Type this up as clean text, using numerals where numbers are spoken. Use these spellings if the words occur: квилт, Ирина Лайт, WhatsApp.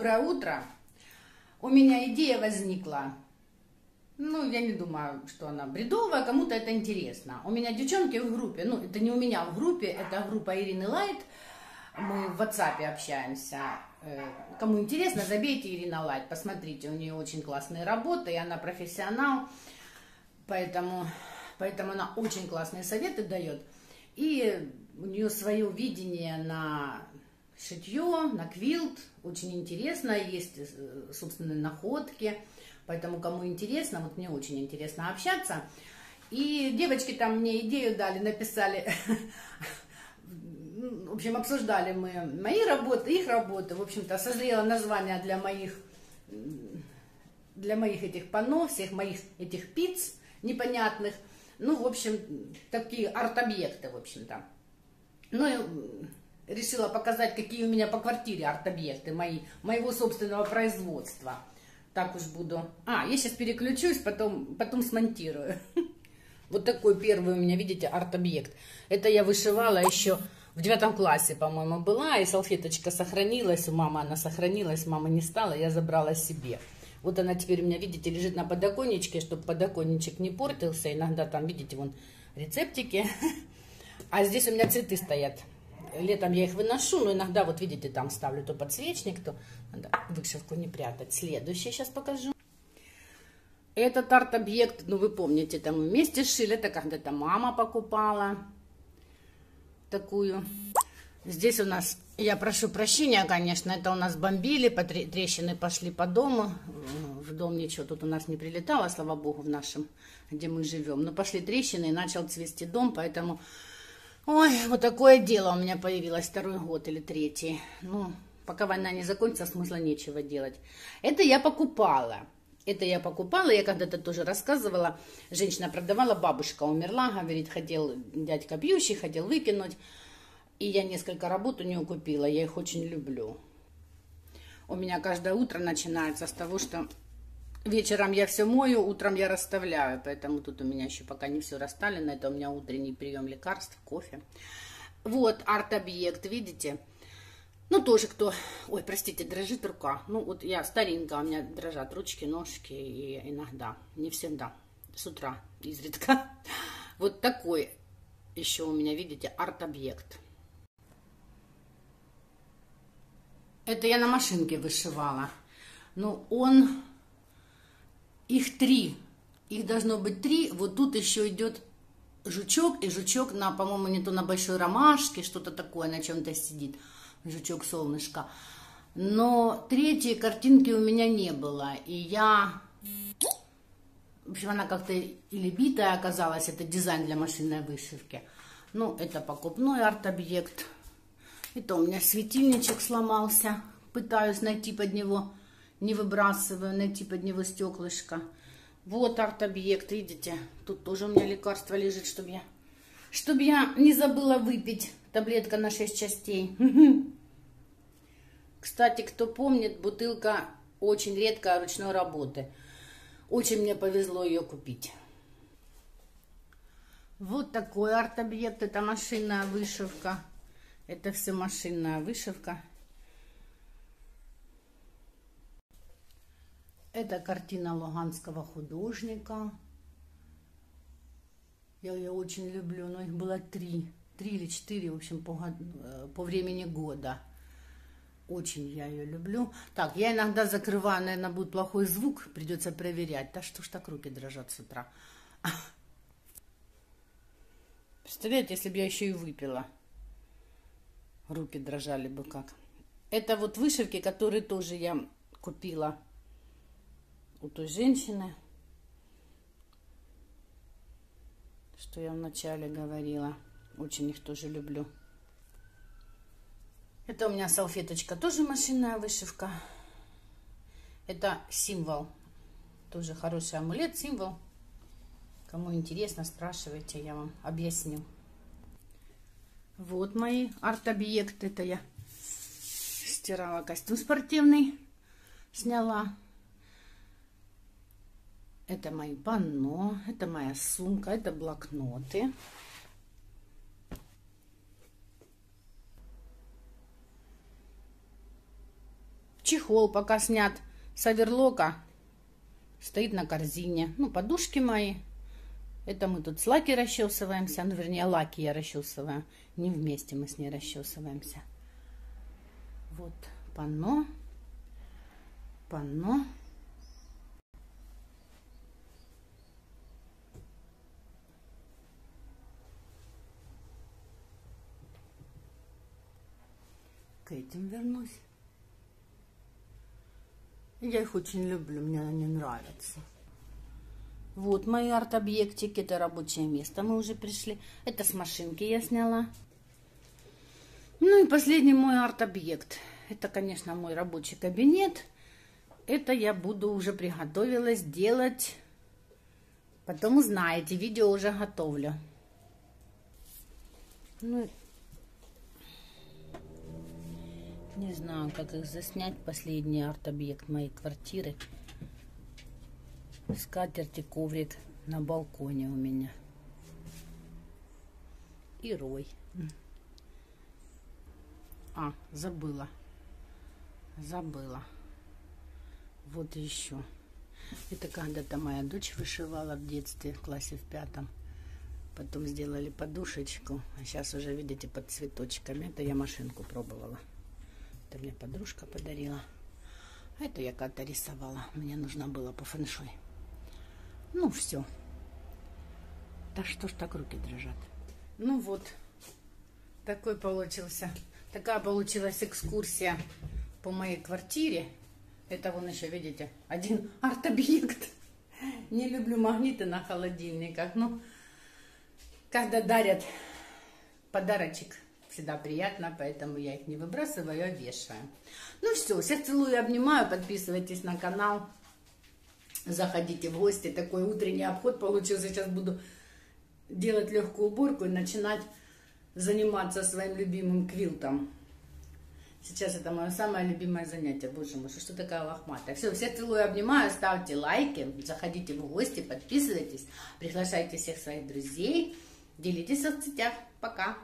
Доброе утро! У меня идея возникла. Я не думаю, что она бредовая, кому-то это интересно. У меня девчонки в группе, это не у меня в группе, это группа Ирины Лайт. Мы в WhatsApp общаемся. Кому интересно, забейте Ирина Лайт, посмотрите, у нее очень классные работы, и она профессионал, поэтому она очень классные советы дает. И у нее свое видение на шитье, на квилт, очень интересно, есть собственные находки, поэтому кому интересно, вот мне очень интересно общаться. И девочки там мне идею дали, написали, в общем, обсуждали мы мои работы, их работы, в общем-то, созрело название для моих этих панно, всех моих этих пиц непонятных, в общем, такие арт-объекты, в общем-то. И решила показать, какие у меня по квартире арт-объекты моего собственного производства. Так уж буду. Я сейчас переключусь, потом смонтирую. Вот такой первый у меня, видите, арт-объект. Это я вышивала еще в 9 классе, по-моему, была. И салфеточка сохранилась у мамы, она сохранилась, мама не стала, я забрала себе. Вот она теперь у меня, видите, лежит на подоконничке, чтобы подоконничек не портился. Иногда там, видите, вон рецептики. А здесь у меня цветы стоят. Летом я их выношу, но иногда, вот видите, там ставлю то подсвечник, то надо вышивку не прятать. Следующий сейчас покажу. Этот арт-объект, вы помните, там вместе шили. Это когда-то мама покупала такую. Здесь у нас, я прошу прощения, конечно, это у нас бомбили, трещины пошли по дому. В дом ничего тут у нас не прилетало, слава богу, в нашем, где мы живем. Но пошли трещины и начал цвести дом, поэтому... Ой, вот такое дело у меня появилось 2-й год или 3-й. Пока война не закончится, смысла нечего делать. Это я покупала. Я когда-то тоже рассказывала. Женщина продавала, бабушка умерла. Говорит, хотел дядька пьющий, хотел выкинуть. И я несколько работ у нее купила. Я их очень люблю. У меня каждое утро начинается с того, что вечером я все мою, утром я расставляю, поэтому тут у меня еще пока не все расставлено. Это у меня утренний прием лекарств, кофе. Вот арт-объект, видите? Тоже кто... Ой, простите, дрожит рука. Вот я старенькая, у меня дрожат ручки, ножки, и иногда, не всегда, с утра, изредка. Вот такой еще у меня, видите, арт-объект. Это я на машинке вышивала. Их 3, их должно быть 3, вот тут еще идет жучок, и жучок на, по-моему, не то на большой ромашке, что-то такое, на чем-то сидит, жучок солнышко. Но 3-й картинки у меня не было, и я, в общем, она как-то или битая оказалась, это дизайн для машинной вышивки. Это покупной арт-объект, это у меня светильничек сломался, пытаюсь найти под него. Не выбрасываю, найти под него стеклышко. Вот арт-объект, видите? Тут тоже у меня лекарство лежит, чтобы я не забыла выпить. Таблетка на 6 частей. Кстати, кто помнит, бутылка очень редкая, ручной работы. Очень мне повезло ее купить. Вот такой арт-объект. Это машинная вышивка. Это все машинная вышивка. Это картина луганского художника. Я ее очень люблю, но их было 3 или 4, в общем, по времени года. Очень я ее люблю. Так, я иногда закрываю, наверное, будет плохой звук, придется проверять. Да что ж так руки дрожат с утра. Представляете, если бы я еще и выпила, руки дрожали бы как. Это вот вышивки, которые тоже я купила у той женщины, что я вначале говорила. Очень их тоже люблю. Это у меня салфеточка, тоже машинная вышивка. Это символ. Тоже хороший амулет, символ. Кому интересно, спрашивайте, я вам объясню. Вот мои арт-объекты. Это я стирала костюм спортивный, сняла. Это мои панно, это моя сумка, это блокноты. Чехол пока снят с оверлока. Стоит на корзине. Ну, подушки мои. Это мы тут с Лаки расчесываемся. Ну, вернее, Лаки я расчесываю. Не вместе мы с ней расчесываемся. Вот панно. Панно. К этим вернусь. Я их очень люблю, мне они нравятся. Вот мои арт-объектики, это рабочее место, мы уже пришли. Это с машинки я сняла. Ну и последний мой арт-объект. Это, конечно, мой рабочий кабинет. Это я буду уже приготовилась делать. Потом узнаете, видео уже готовлю. Ну и... Не знаю, как их заснять. Последний арт-объект моей квартиры. Скатерть и коврик на балконе у меня. И рой. А, забыла. Забыла. Вот еще. Это когда-то моя дочь вышивала в детстве, в классе в 5. Потом сделали подушечку. А сейчас уже, видите, под цветочками. Это я машинку пробовала. Это мне подружка подарила. А это я как-то рисовала. Мне нужно было по фэншуй. Ну, все. Да что ж так руки дрожат. Ну вот. Такая получилась экскурсия по моей квартире. Это вон еще, видите, один арт-объект. Не люблю магниты на холодильниках. Но когда дарят подарочек, всегда приятно, поэтому я их не выбрасываю, а вешаю. Ну все, всех целую и обнимаю. Подписывайтесь на канал. Заходите в гости. Такой утренний обход получился. Сейчас буду делать легкую уборку и начинать заниматься своим любимым квилтом. Сейчас это мое самое любимое занятие. Боже мой, что такая лохматая. Все, всех целую и обнимаю. Ставьте лайки. Заходите в гости, подписывайтесь. Приглашайте всех своих друзей. Делитесь в соцсетях. Пока.